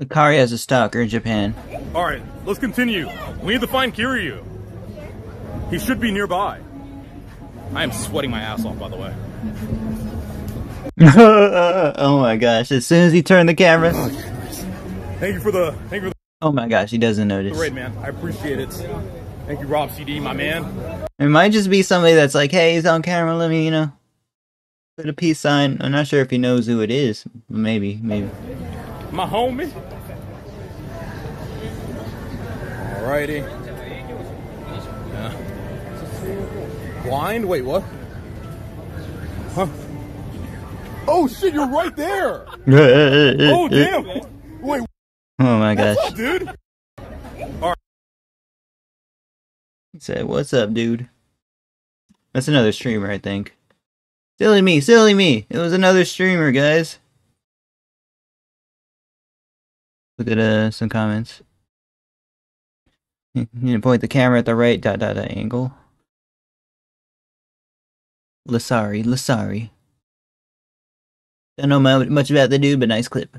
Akari has a stalker in Japan. Alright, let's continue. We need to find Kiryu. He should be nearby. I am sweating my ass off, by the way. Oh my gosh, as soon as he turned the camera. Thank you for the Oh my gosh, he doesn't notice. Great, man. I appreciate it. Thank you, Rob CD, my man. It might just be somebody that's like, hey, he's on camera, let me, you know, put a peace sign. I'm not sure if he knows who it is. Maybe. My homie. Alrighty. Yeah. Blind? Wait, what? Huh? Oh shit, you're right there! Oh damn! Wait. Oh my gosh. What's up, dude? Alright. He said, what's up, dude? That's another streamer, I think. Silly me, silly me! It was another streamer, guys. Look at some comments. You can point the camera at the right ... angle. Lasari. Don't know much about the dude, but nice clip.